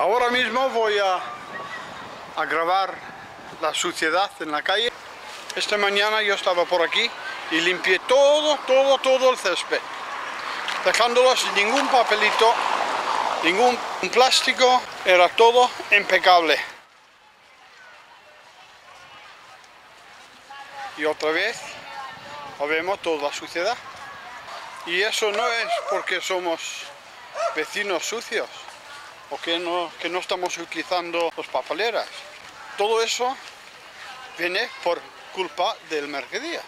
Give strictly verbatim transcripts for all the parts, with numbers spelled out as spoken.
Ahora mismo voy a, a grabar la suciedad en la calle. Esta mañana yo estaba por aquí y limpié todo, todo, todo el césped, dejándolo sin ningún papelito, ningún plástico, era todo impecable. Y otra vez, vemos toda la suciedad. Y eso no es porque somos vecinos sucios o que no, que no estamos utilizando las papeleras. Todo eso viene por culpa del mercadería,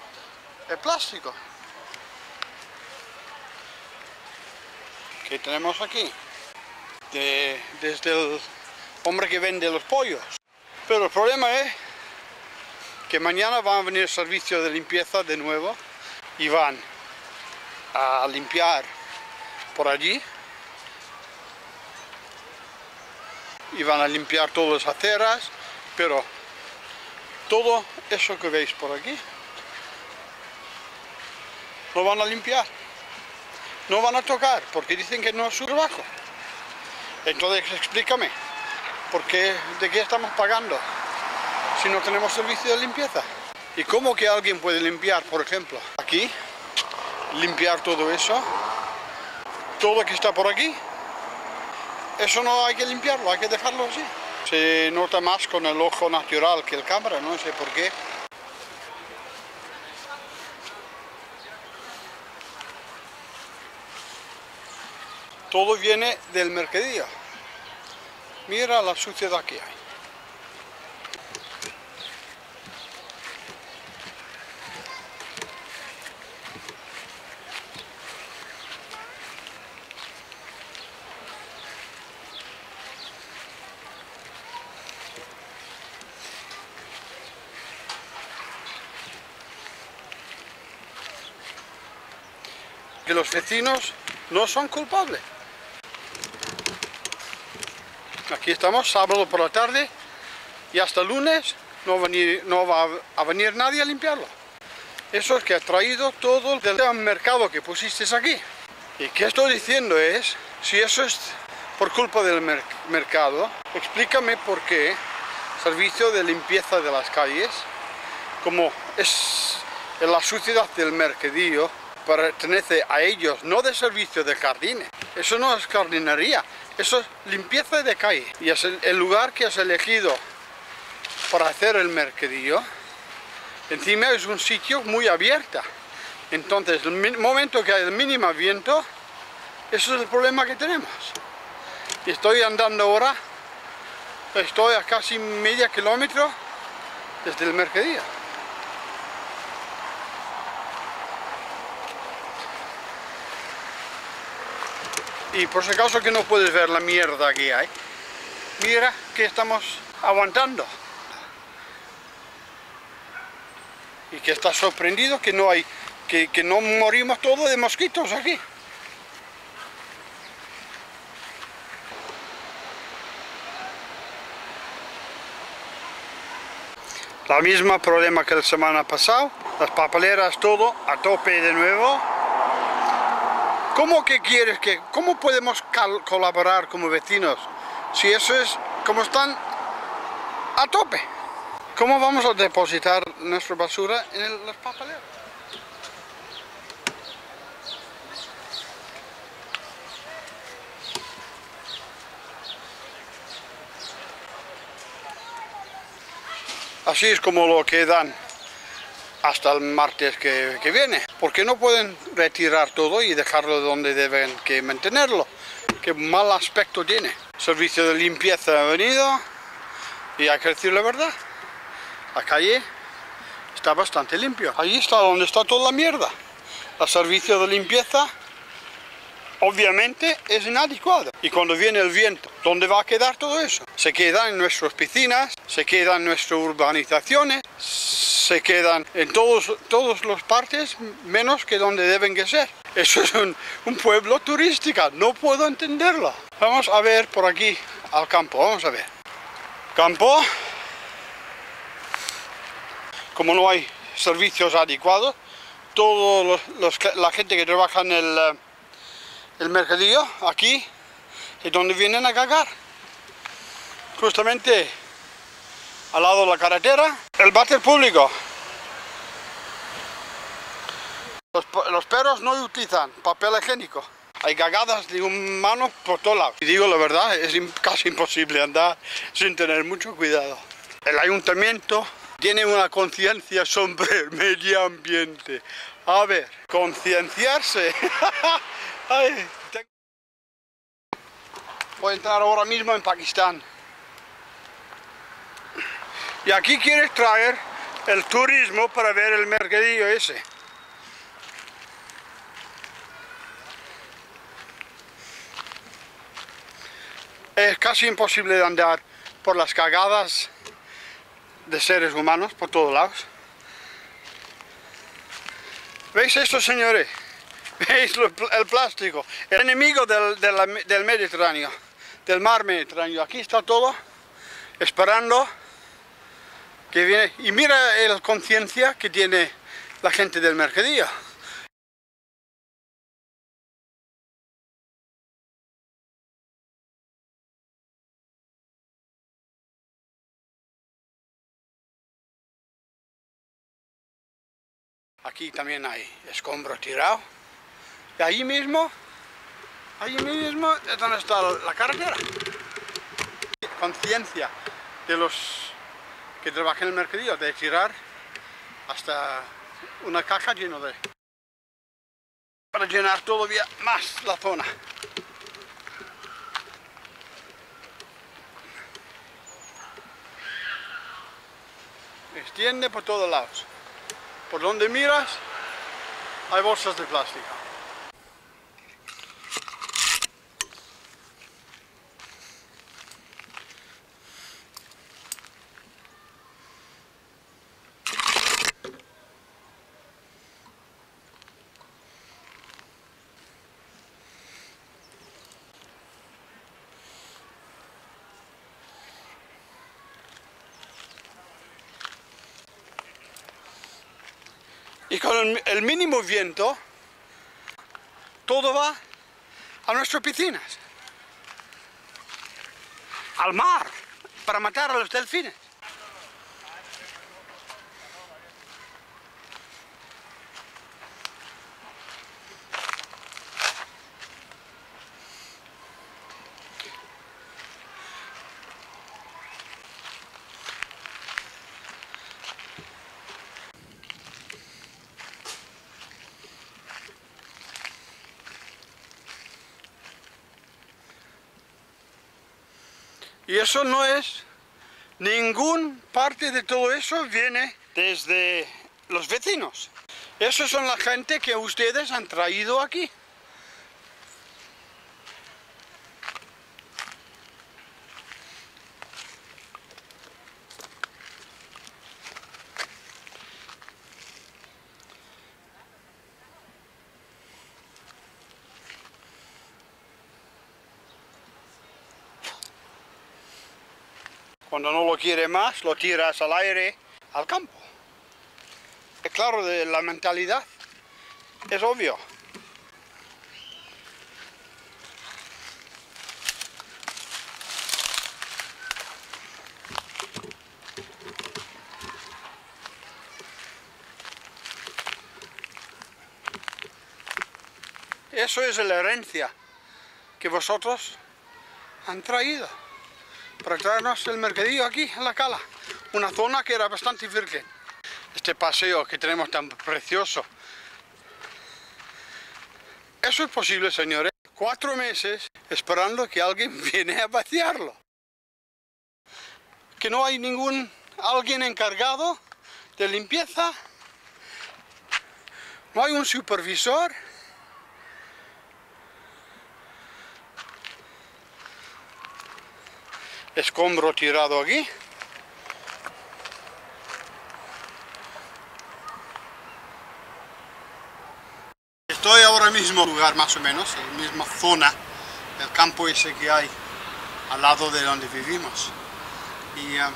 el plástico que tenemos aquí, de, desde el hombre que vende los pollos. Pero el problema es que mañana van a venir servicios de limpieza de nuevo y van a limpiar por allí y van a limpiar todas las aceras, pero todo eso que veis por aquí lo van a limpiar, no van a tocar porque dicen que no es su trabajo. Entonces explícame, porque ¿de qué estamos pagando si no tenemos servicio de limpieza? ¿Y cómo que alguien puede limpiar, por ejemplo, aquí? Limpiar todo eso, todo lo que está por aquí, eso no hay que limpiarlo, hay que dejarlo así. Se nota más con el ojo natural que el cámara, no sé por qué. Todo viene del mercadillo. Mira la suciedad que hay. Que los vecinos no son culpables. Aquí estamos, sábado por la tarde, y hasta lunes no va, ni, no va a venir nadie a limpiarlo. Eso es que ha traído todo del mercado que pusisteis aquí. Y que estoy diciendo es, si eso es por culpa del mer mercado, explícame por qué servicio de limpieza de las calles, como es la suciedad del mercadillo, pertenece a ellos, no de servicio de jardines. Eso no es jardinería, eso es limpieza de calle. Y es el, el lugar que has elegido para hacer el mercadillo. Encima es un sitio muy abierto. Entonces, el momento que hay el mínimo viento, eso es el problema que tenemos. Y estoy andando ahora, estoy a casi medio kilómetro desde el mercadillo. Y por si acaso que no puedes ver la mierda que hay, mira que estamos aguantando. Y que está sorprendido que no hay, que, que no morimos todos de mosquitos aquí. La misma problema que la semana pasada, las papeleras todo a tope de nuevo. ¿Cómo que quieres que, cómo podemos colaborar como vecinos si eso es como están a tope? ¿Cómo vamos a depositar nuestra basura en el, las papeleras? Así es como lo quedan hasta el martes que, que viene, porque no pueden retirar todo y dejarlo donde deben que mantenerlo. Qué mal aspecto tiene. Servicio de limpieza ha venido y hay que decir la verdad, la calle está bastante limpio. Allí está donde está toda la mierda. El servicio de limpieza obviamente es inadecuado, y cuando viene el viento, ¿dónde va a quedar todo eso? Se queda en nuestras piscinas, se queda en nuestras urbanizaciones, se quedan en todos, todos los partes, menos que donde deben que ser. Eso es un, un pueblo turístico, no puedo entenderlo. Vamos a ver por aquí al campo, vamos a ver. Campo, como no hay servicios adecuados, todos los, los, la gente que trabaja en el, el mercadillo, aquí es donde vienen a cagar. justamente al lado de la carretera. El váter público. Los, los perros no utilizan papel higiénico. Hay cagadas de humanos por todos lados. Y digo la verdad, es casi imposible andar sin tener mucho cuidado. El ayuntamiento tiene una conciencia sobre el medio ambiente. A ver, concienciarse. Ay, te... Voy a entrar ahora mismo en Pakistán. Y aquí quieres traer el turismo para ver el mercadillo ese. Es casi imposible de andar por las cagadas de seres humanos por todos lados. ¿Veis esto, señores? ¿Veis lo, el plástico? El enemigo del, del, del Mediterráneo, del mar Mediterráneo. Aquí está todo esperando que viene. Y mira la conciencia que tiene la gente del mercadillo. Aquí también hay escombro tirado. Y ahí mismo, ahí mismo es donde está la carretera. Conciencia de los que trabajan en el mercadillo, de tirar hasta una caja llena de... para llenar todavía más la zona. Extiende por todos lados. Por donde miras, hay bolsas de plástico. Y con el, el mínimo viento, todo va a nuestras piscinas, al mar, para matar a los delfines. Y eso no es, ningún parte de todo eso viene desde los vecinos. Esos son la gente que ustedes han traído aquí. Cuando no lo quiere más, lo tiras al aire, al campo. Es claro, de la mentalidad, es obvio. Eso es la herencia que vosotros han traído. Para traernos el mercadillo aquí, en La Cala, una zona que era bastante virgen. Este paseo que tenemos tan precioso. Eso es posible, señores. Cuatro meses esperando que alguien viene a vaciarlo. Que no hay ningún alguien encargado de limpieza. No hay un supervisor. Escombro tirado aquí. Estoy ahora mismo en el lugar más o menos, en la misma zona del campo ese que hay al lado de donde vivimos. Y uh,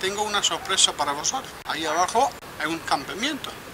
tengo una sorpresa para vosotros. Ahí abajo hay un campamento.